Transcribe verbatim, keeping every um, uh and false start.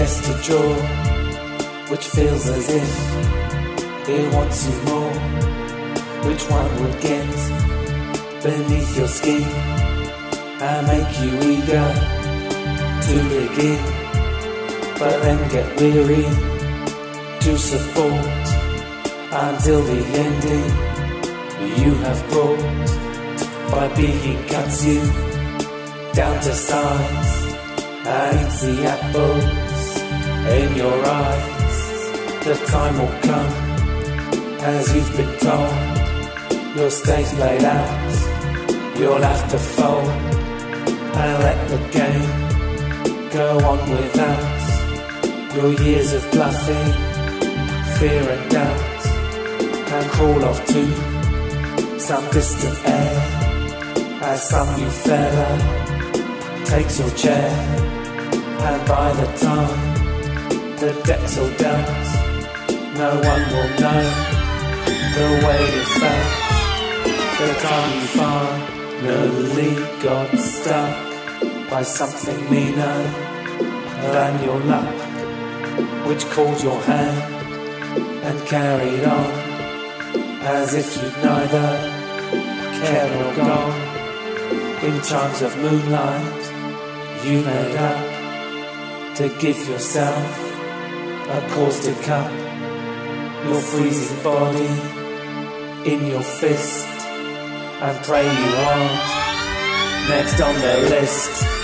against the jaw, which feels as if they want you more. Which one will get beneath your skin? I make you eager to begin, but then get weary to support until the ending you have brought. By being cuts you down to size. I see apples in your eyes. The time will come, as you've been told. Your stage laid out, you'll have to fold. I let the game go on without your years of bluffing, fear and doubt. And crawl off to some distant air, as some new fella takes your chair. And by the time the decks will dance, no one will know the way it felt. The time you finally got stuck by something meaner than your luck, which called your hand and carried on, as if you'd neither cared or gone. In charms of moonlight, you made up to give yourself a cause to cut your freezing body in your fist and pray you aren't next on the list.